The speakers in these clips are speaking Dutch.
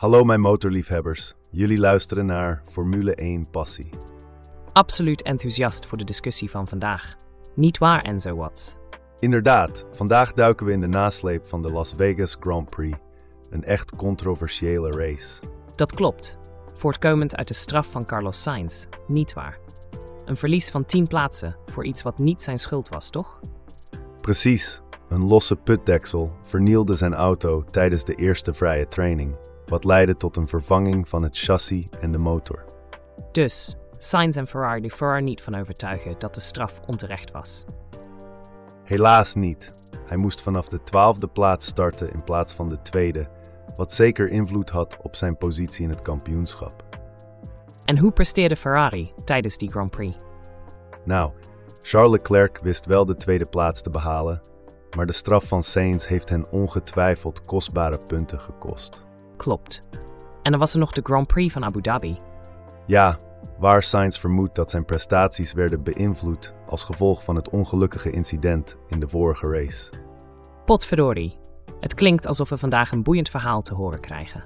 Hallo mijn motorliefhebbers, jullie luisteren naar Formule 1 Passie. Absoluut enthousiast voor de discussie van vandaag. Niet waar, Enzo Watts? Inderdaad, vandaag duiken we in de nasleep van de Las Vegas Grand Prix. Een echt controversiële race. Dat klopt, voortkomend uit de straf van Carlos Sainz, niet waar? Een verlies van 10 plaatsen voor iets wat niet zijn schuld was, toch? Precies, een losse putdeksel vernielde zijn auto tijdens de eerste vrije training, wat leidde tot een vervanging van het chassis en de motor. Dus Sainz en Ferrari liepen er niet van overtuigen dat de straf onterecht was. Helaas niet. Hij moest vanaf de 12e plaats starten in plaats van de 2e, wat zeker invloed had op zijn positie in het kampioenschap. En hoe presteerde Ferrari tijdens die Grand Prix? Nou, Charles Leclerc wist wel de 2e plaats te behalen, maar de straf van Sainz heeft hen ongetwijfeld kostbare punten gekost. Klopt. En dan was er nog de Grand Prix van Abu Dhabi. Ja, waar Sainz vermoedt dat zijn prestaties werden beïnvloed als gevolg van het ongelukkige incident in de vorige race. Potverdorie. Het klinkt alsof we vandaag een boeiend verhaal te horen krijgen.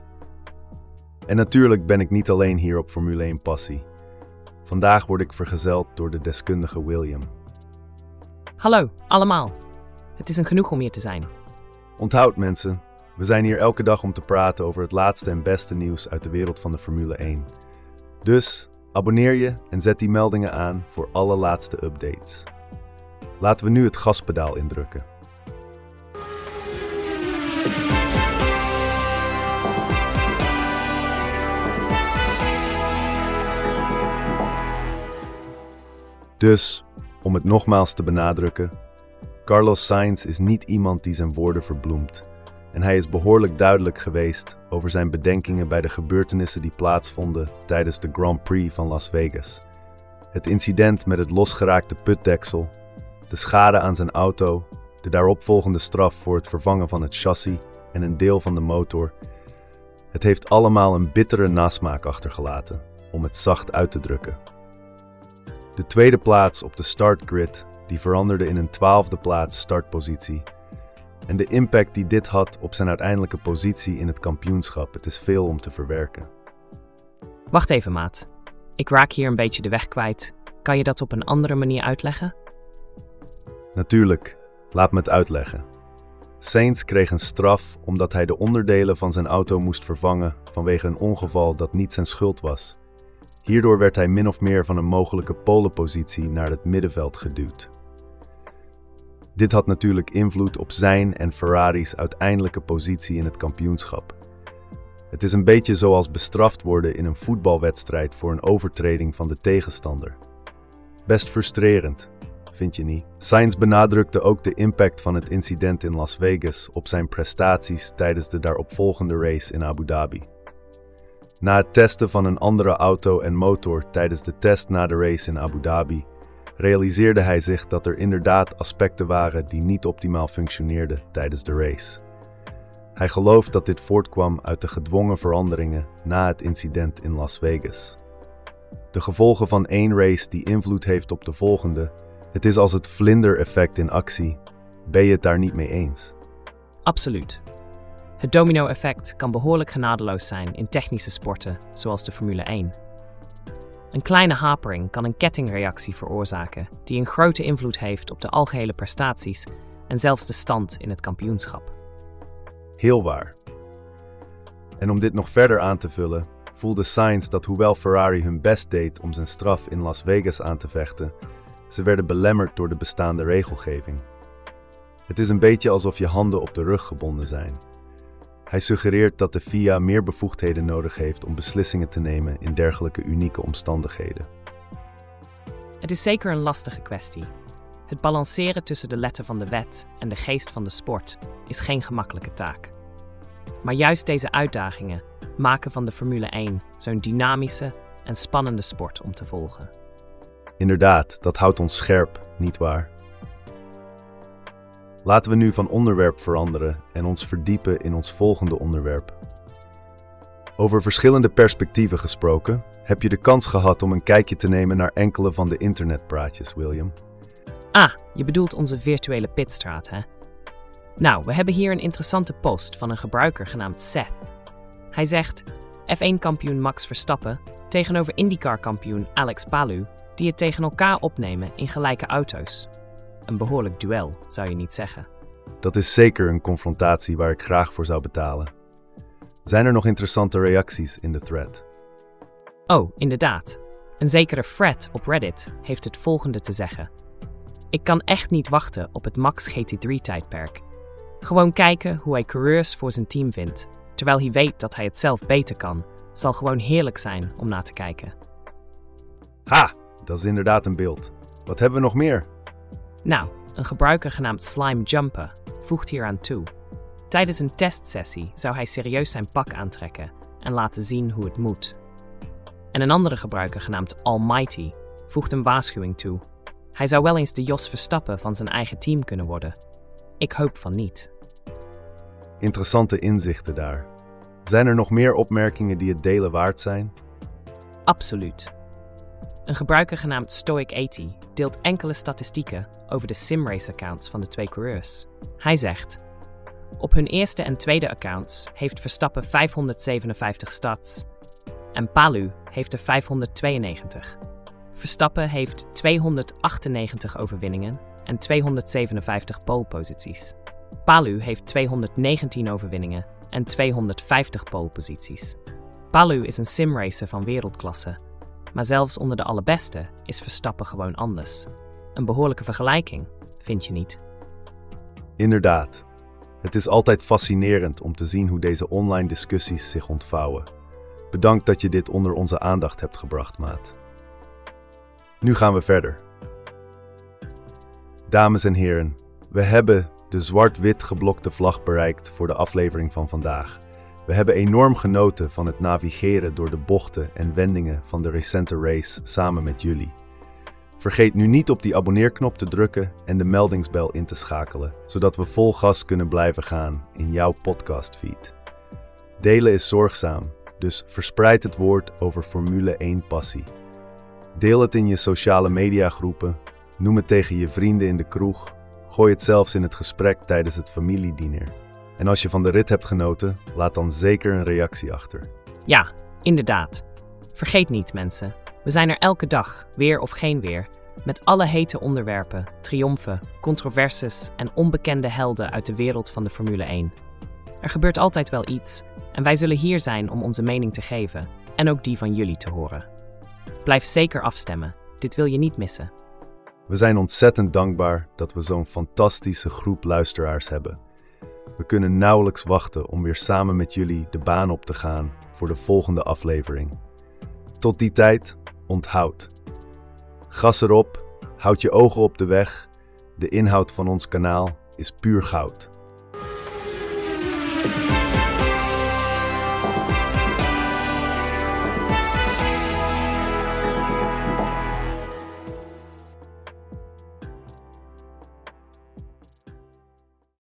En natuurlijk ben ik niet alleen hier op Formule 1 Passie. Vandaag word ik vergezeld door de deskundige William. Hallo, allemaal. Het is een genoeg om hier te zijn. Onthoud mensen, we zijn hier elke dag om te praten over het laatste en beste nieuws uit de wereld van de Formule 1. Dus abonneer je en zet die meldingen aan voor alle laatste updates. Laten we nu het gaspedaal indrukken. Dus, om het nogmaals te benadrukken, Carlos Sainz is niet iemand die zijn woorden verbloemt. En hij is behoorlijk duidelijk geweest over zijn bedenkingen bij de gebeurtenissen die plaatsvonden tijdens de Grand Prix van Las Vegas. Het incident met het losgeraakte putdeksel, de schade aan zijn auto, de daaropvolgende straf voor het vervangen van het chassis en een deel van de motor. Het heeft allemaal een bittere nasmaak achtergelaten, om het zacht uit te drukken. De 2e plaats op de startgrid, die veranderde in een 12e plaats startpositie. En de impact die dit had op zijn uiteindelijke positie in het kampioenschap, het is veel om te verwerken. Wacht even, maat. Ik raak hier een beetje de weg kwijt. Kan je dat op een andere manier uitleggen? Natuurlijk, laat me het uitleggen. Sainz kreeg een straf omdat hij de onderdelen van zijn auto moest vervangen vanwege een ongeval dat niet zijn schuld was. Hierdoor werd hij min of meer van een mogelijke polepositie naar het middenveld geduwd. Dit had natuurlijk invloed op zijn en Ferrari's uiteindelijke positie in het kampioenschap. Het is een beetje zoals bestraft worden in een voetbalwedstrijd voor een overtreding van de tegenstander. Best frustrerend, vind je niet? Sainz benadrukte ook de impact van het incident in Las Vegas op zijn prestaties tijdens de daaropvolgende race in Abu Dhabi. Na het testen van een andere auto en motor tijdens de test na de race in Abu Dhabi, realiseerde hij zich dat er inderdaad aspecten waren die niet optimaal functioneerden tijdens de race. Hij gelooft dat dit voortkwam uit de gedwongen veranderingen na het incident in Las Vegas. De gevolgen van één race die invloed heeft op de volgende, het is als het vlindereffect in actie. Ben je het daar niet mee eens? Absoluut. Het domino-effect kan behoorlijk genadeloos zijn in technische sporten, zoals de Formule 1. Een kleine hapering kan een kettingreactie veroorzaken die een grote invloed heeft op de algehele prestaties en zelfs de stand in het kampioenschap. Heel waar. En om dit nog verder aan te vullen, voelde Sainz dat hoewel Ferrari hun best deed om zijn straf in Las Vegas aan te vechten, ze werden belemmerd door de bestaande regelgeving. Het is een beetje alsof je handen op de rug gebonden zijn. Hij suggereert dat de FIA meer bevoegdheden nodig heeft om beslissingen te nemen in dergelijke unieke omstandigheden. Het is zeker een lastige kwestie. Het balanceren tussen de letter van de wet en de geest van de sport is geen gemakkelijke taak. Maar juist deze uitdagingen maken van de Formule 1 zo'n dynamische en spannende sport om te volgen. Inderdaad, dat houdt ons scherp, nietwaar? Laten we nu van onderwerp veranderen en ons verdiepen in ons volgende onderwerp. Over verschillende perspectieven gesproken, heb je de kans gehad om een kijkje te nemen naar enkele van de internetpraatjes, William. Ah, je bedoelt onze virtuele pitstraat, hè? Nou, we hebben hier een interessante post van een gebruiker genaamd Seth. Hij zegt, F1-kampioen Max Verstappen tegenover IndyCar-kampioen Alex Palou, die het tegen elkaar opnemen in gelijke auto's. Een behoorlijk duel, zou je niet zeggen. Dat is zeker een confrontatie waar ik graag voor zou betalen. Zijn er nog interessante reacties in de thread? Oh, inderdaad. Een zekere Fred op Reddit heeft het volgende te zeggen. Ik kan echt niet wachten op het Max GT3-tijdperk. Gewoon kijken hoe hij coureurs voor zijn team vindt, terwijl hij weet dat hij het zelf beter kan. Zal gewoon heerlijk zijn om na te kijken. Ha, dat is inderdaad een beeld. Wat hebben we nog meer? Nou, een gebruiker genaamd Slime Jumper voegt hieraan toe. Tijdens een testsessie zou hij serieus zijn pak aantrekken en laten zien hoe het moet. En een andere gebruiker genaamd Almighty voegt een waarschuwing toe. Hij zou wel eens de Jos Verstappen van zijn eigen team kunnen worden. Ik hoop van niet. Interessante inzichten daar. Zijn er nog meer opmerkingen die het delen waard zijn? Absoluut. Een gebruiker genaamd Stoic80 deelt enkele statistieken over de simrace-accounts van de twee coureurs. Hij zegt, op hun eerste en tweede accounts heeft Verstappen 557 stats en Palou heeft er 592. Verstappen heeft 298 overwinningen en 257 poleposities. Palou heeft 219 overwinningen en 250 poleposities. Palou is een simracer van wereldklasse, maar zelfs onder de allerbeste is Verstappen gewoon anders. Een behoorlijke vergelijking, vind je niet? Inderdaad. Het is altijd fascinerend om te zien hoe deze online discussies zich ontvouwen. Bedankt dat je dit onder onze aandacht hebt gebracht, maat. Nu gaan we verder. Dames en heren, we hebben de zwart-wit geblokte vlag bereikt voor de aflevering van vandaag. We hebben enorm genoten van het navigeren door de bochten en wendingen van de recente race samen met jullie. Vergeet nu niet op die abonneerknop te drukken en de meldingsbel in te schakelen, zodat we vol gas kunnen blijven gaan in jouw podcastfeed. Delen is zorgzaam, dus verspreid het woord over Formule 1 passie. Deel het in je sociale mediagroepen, noem het tegen je vrienden in de kroeg, gooi het zelfs in het gesprek tijdens het familiediner. En als je van de rit hebt genoten, laat dan zeker een reactie achter. Ja, inderdaad. Vergeet niet, mensen. We zijn er elke dag, weer of geen weer, met alle hete onderwerpen, triomfen, controversies en onbekende helden uit de wereld van de Formule 1. Er gebeurt altijd wel iets en wij zullen hier zijn om onze mening te geven en ook die van jullie te horen. Blijf zeker afstemmen, dit wil je niet missen. We zijn ontzettend dankbaar dat we zo'n fantastische groep luisteraars hebben. We kunnen nauwelijks wachten om weer samen met jullie de baan op te gaan voor de volgende aflevering. Tot die tijd, onthoud. Gas erop, houd je ogen op de weg. De inhoud van ons kanaal is puur goud.